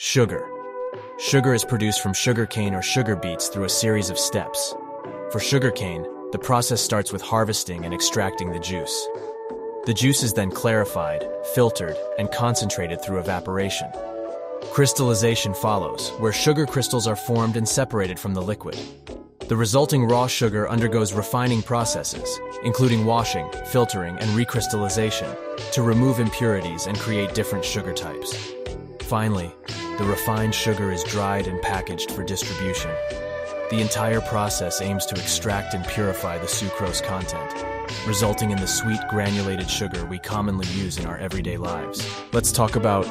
Sugar. Sugar is produced from sugar cane or sugar beets through a series of steps. For sugar cane, the process starts with harvesting and extracting the juice. The juice is then clarified, filtered, and concentrated through evaporation. Crystallization follows, where sugar crystals are formed and separated from the liquid. The resulting raw sugar undergoes refining processes, including washing, filtering, and recrystallization, to remove impurities and create different sugar types. Finally, the refined sugar is dried and packaged for distribution. The entire process aims to extract and purify the sucrose content, resulting in the sweet granulated sugar we commonly use in our everyday lives. Let's talk about